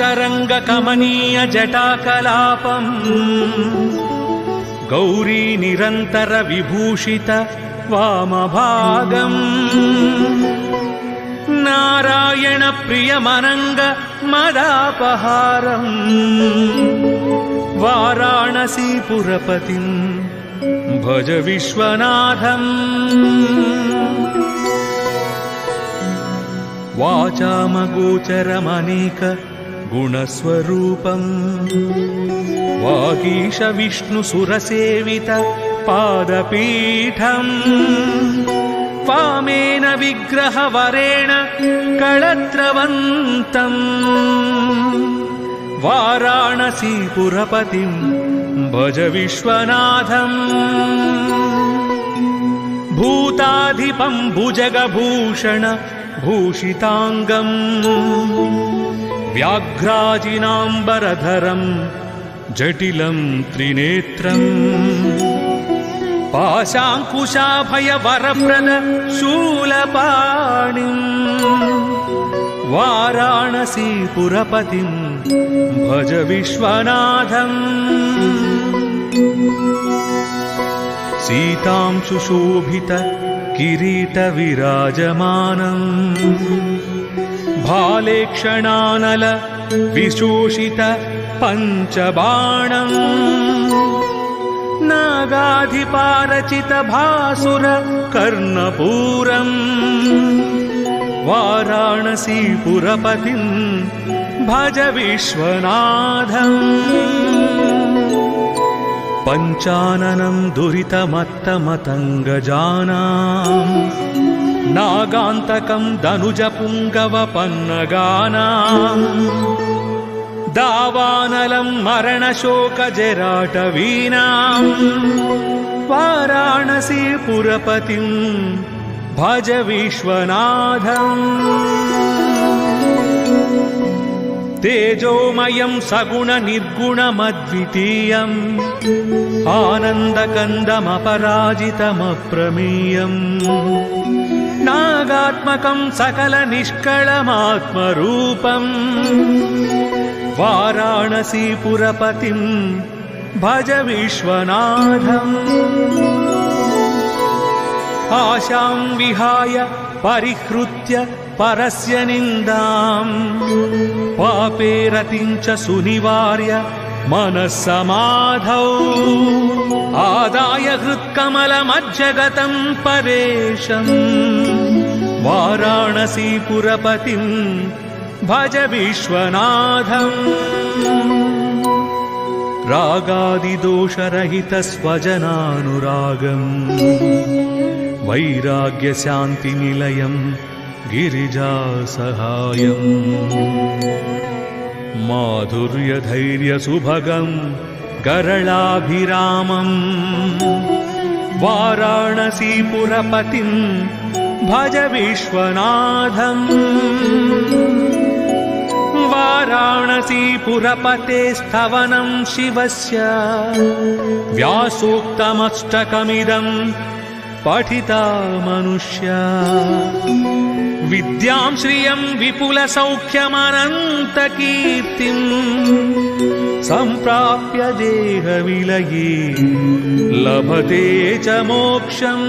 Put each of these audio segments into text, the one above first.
तरंग कमनीय जटाकलापम गौरी निरंतर विभूषित वामभागम नारायण प्रियमनंग मदापहारम वाराणसीपुरपतिं भज विश्वनाथम वाचामगोचरमनेक गुणस्वरूपं वागीश विष्णुसुरसेवित पादपीठं वामेन विग्रहवरेण कलत्रवन्तं वाराणसीपुरपतिं भज विश्वनाथं भूताधिपं भुजगभूषण भूषितांगं व्याघ्राजिनाम्बरधरं जटिलं त्रिनेत्रं पाशाङ्कुशाभयवरप्रद शूलपाणिं वाराणसीपुरपतिं भज विश्वनाथं सीतां सुशोभित किरीटविराजमानम् भालेक्षणानल विशोषित पंचबाणं नागाधिपारचित भासुर कर्णपूरं वाराणसीपुरपतिं भज विश्वनाथं पञ्चाननं दुरितमत्तमतङ्गजानाम् नागान्तकं धनुजपुङ्गवपन्नगानां दावानलं मरणशोकजराटवीनां वाराणसीपुरपतिं भज विश्वनाथं तेजोमयं सगुणनिर्गुणमद्वितीयं आनन्दकन्दमपराजितमप्रमेयम् नागात्मकं सकलनिष्कलमात्मरूपं वाराणसीपुरपतिं भज विश्वनाथम् आशां विहाय परिहृत्य परस्य निन्दां पापे रतिं च सुनिवार्य मनस्समाधौ आदाय हृत्कमलमज्जगतं परेशम् वाराणसीपुरपतिं भज विश्वनाथं रागादिदोषरहितस्वजनानुरागं वैराग्यशान्तिनिलयं गिरिजासहायं माधुर्यधैर्यसुभगं गरलाभिरामं वाराणसीपुरपतिं भज विश्वनाथं वाराणसीपुरपते स्तवनं शिवस्य व्यासोक्तमष्टकमिदं पठिता मनुष्या विद्यां श्रियं विपुलसौख्यमनन्तकीर्तिं सम्प्राप्य देहविलये लभते च मोक्षम्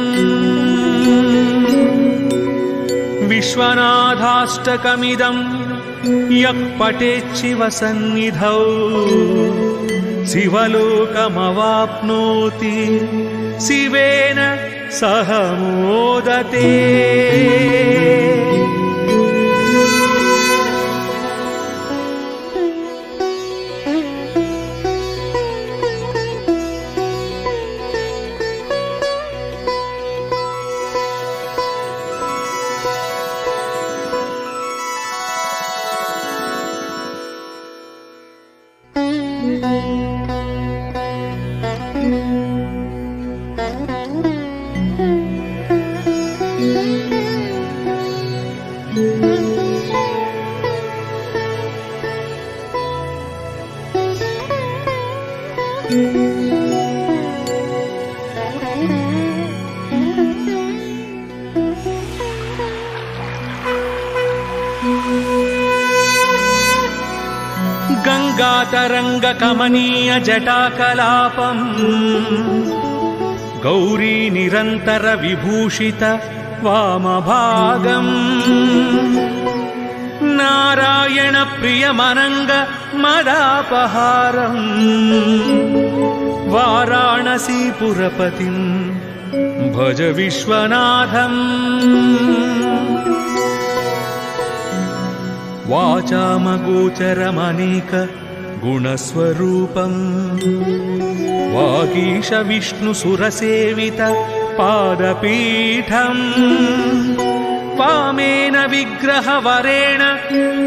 विश्वनाथाष्टकमिदं यः पठेच्छिवसन्निधौ शिवलोकमवाप्नोति शिवेन सह मोदते तरंग कमनीय जटाकलापम गौरी निरंतर विभूषित वामभागम नारायण प्रियमनंग मदापहारम वाराणसीपुरपतिं भज विश्वनाथम वाचामगोचरमनेक गुणस्वरूपं वागीश विष्णुसुरसेवित पादपीठं वामेन विग्रहवरेण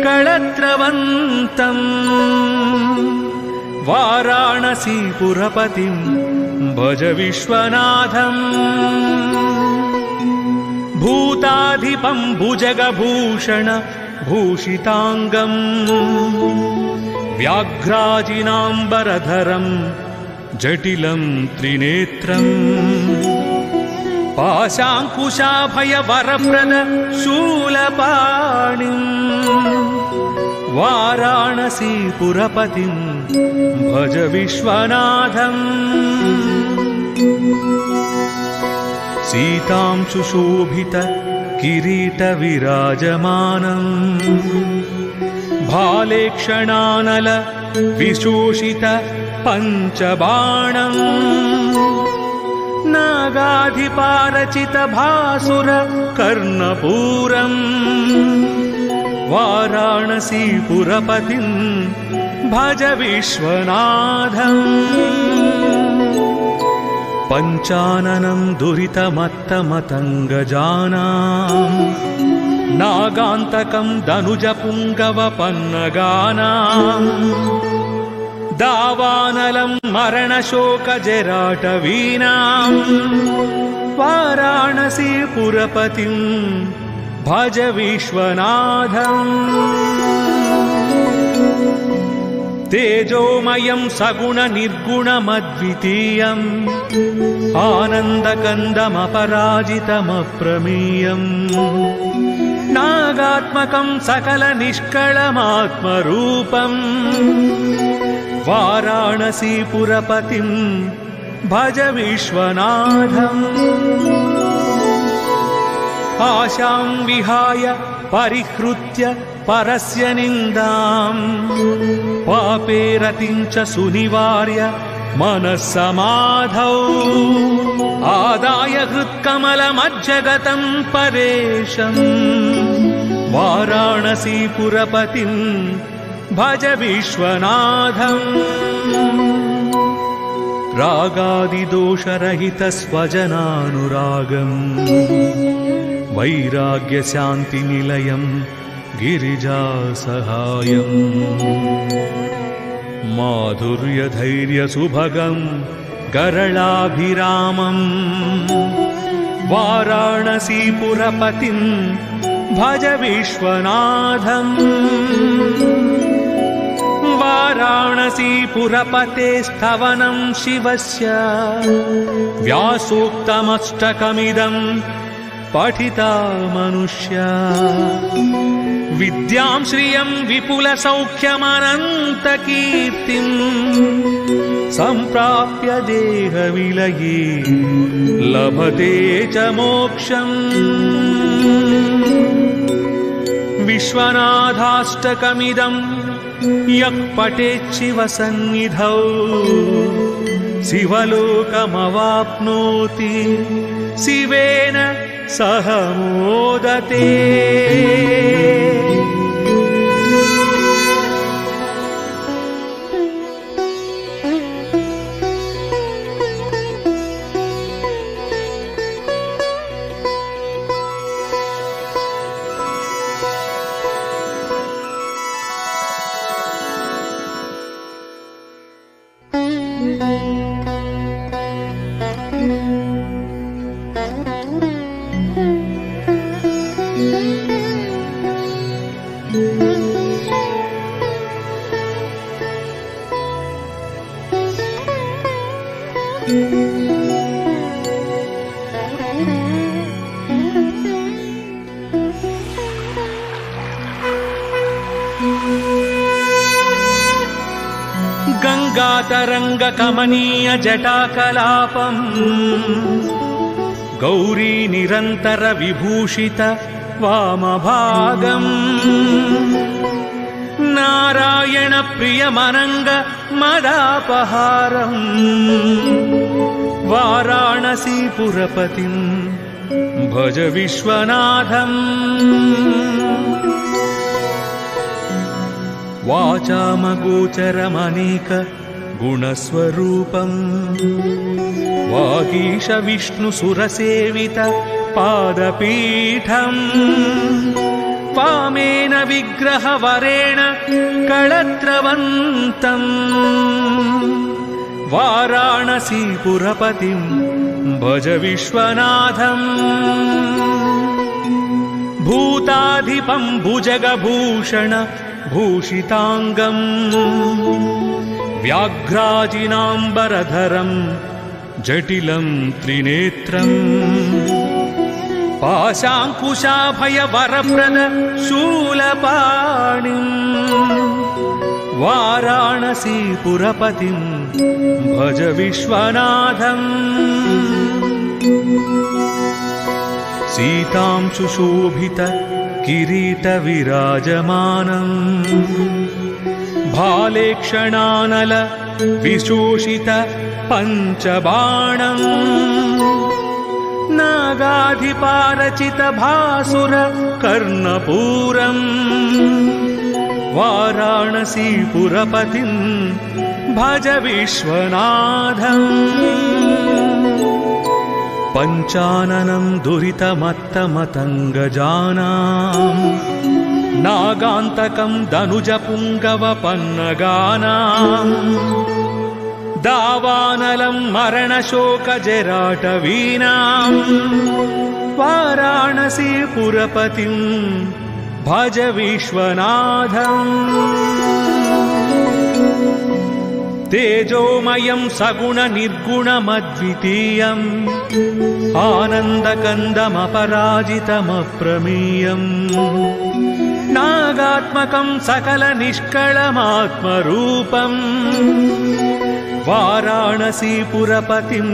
कलत्रवन्तं वाराणसीपुरपतिं भज विश्वनाथं भूताधिपं भुजगभूषण भूषितांगं व्याघ्राजिनाम्बरधरं जटिलं त्रिनेत्रं पाशाङ्कुशाभयवरप्रद शूलपाणिं वाराणसीपुरपतिं भज विश्वनाथं सीतां सुशोभित किरीटविराजमानम् भालेक्षणानल विशोषित पंचबाणं नागाधिपारचित भासुर कर्णपूरं वाराणसीपुरपतिं भज विश्वनाथं पंचाननं दुरितमत्तमतङ्गजानाम् नागान्तकं धनुजपुङ्गवपन्नगानां दावानलं मरणशोकजराटवीनां वाराणसीपुरपतिं भज विश्वनाथं तेजोमयं सगुणनिर्गुणमद्वितीयम् आनन्दकन्दमपराजितमप्रमेयम् नागात्मकं सकलनिष्कलमात्मरूपं वाराणसीपुरपतिं भज विश्वनाथं आशां विहाय परिहृत्य परस्य निन्दां पापे रतिं च सुनिवार्य मनस्समाधौ आदाय हृत्कमलमज्जगतं परेशं वाराणसीपुरपतिं भज विश्वनाथं रागादिदोषरहितस्वजनानुरागं वैराग्यशान्तिनिलयं गिरिजासहायम् माधुर्यधैर्यसुभगं गरलाभिरामं वाराणसीपुरपतिं भज विश्वनाथं वाराणसीपुरपते स्तवनं शिवस्य व्यासोक्तमष्टकमिदं पठिता मनुष्या विद्यां श्रियं विपुलसौख्यमनन्तकीर्तिं सम्प्राप्य देहविलये लभते च मोक्षम् विश्वनाथाष्टकमिदं यः पठेत् शिवसन्निधौ शिवलोकमवाप्नोति शिवेन सह मोदते तरंग कमनीय जटाकलापम गौरी निरंतर विभूषित वामभागम नारायण प्रियमनंग मदापहारम वाराणसी पुरपतिं भज विश्वनाथम वाचामगोचरमनेक गुणस्वरूपं वागीश विष्णुसुरसेवित पादपीठं वामेन विग्रहवरेण कलत्रवन्तं वाराणसीपुरपतिं भज विश्वनाथं भूताधिपं भुजगभूषण भूषितांगं व्याघ्राजिनाम्बरधरं जटिलं त्रिनेत्रं पाशाङ्कुशाभयवरप्रद शूलपाणिं वाराणसीपुरपतिं भज विश्वनाथम् सीतां सुशोभित किरीटविराजमानम् भालेक्षणानल विशोषित पंचबाणं नागाधिपारचित भासुर कर्णपूरं वाराणसीपुरपतिं भज विश्वनाथम् पञ्चाननं दुरितमत्तमतङ्गजानाम् नागान्तकं धनुजपुङ्गवपन्नगानां दावानलं मरणशोकजराटवीनां वाराणसीपुरपतिं भज विश्वनाथम् तेजोमयं सगुणनिर्गुणमद्वितीयम् आनन्दकन्दमपराजितमप्रमेयम् नागात्मकं सकलनिष्कलमात्मरूपं वाराणसीपुरपतिं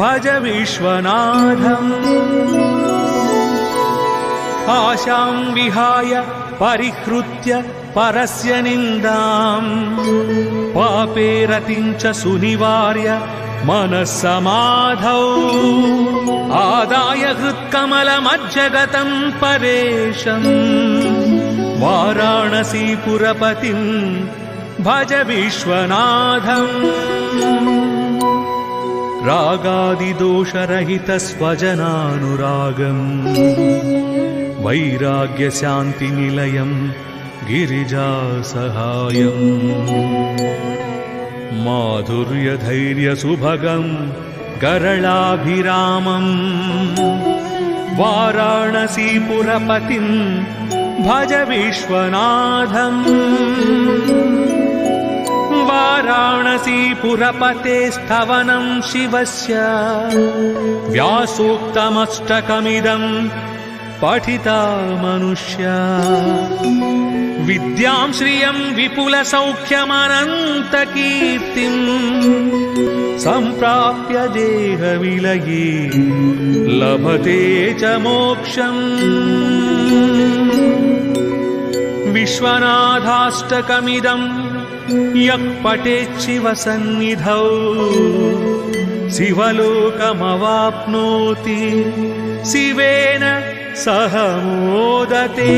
भज विश्वनाथम् आशां विहाय परिहृत्य परस्य निन्दां पापे रतिं च सुनिवार्य मनस्समाधौ आदाय हृत्कमलमज्जगतं परेशं वाराणसीपुरपतिं भज विश्वनाथम् रागादिदोषरहितस्वजनानुरागं वैराग्यशान्तिनिलयं गिरिजासहायम् माधुर्यधैर्यसुभगं गरलाभिरामं वाराणसीपुरपतिं भज विश्वनाथम् वाराणसीपुरपते स्तवनं शिवस्य व्यासोक्तमष्टकमिदं पठिता मनुष्या विद्यां श्रियं विपुलसौख्यमनन्तकीर्तिं सम्प्राप्य देहविलये लभते च मोक्षम् विश्वनाथाष्टकमिदं यः पठेत् शिवसन्निधौ शिवलोकमवाप्नोति शिवेन सह मोदते।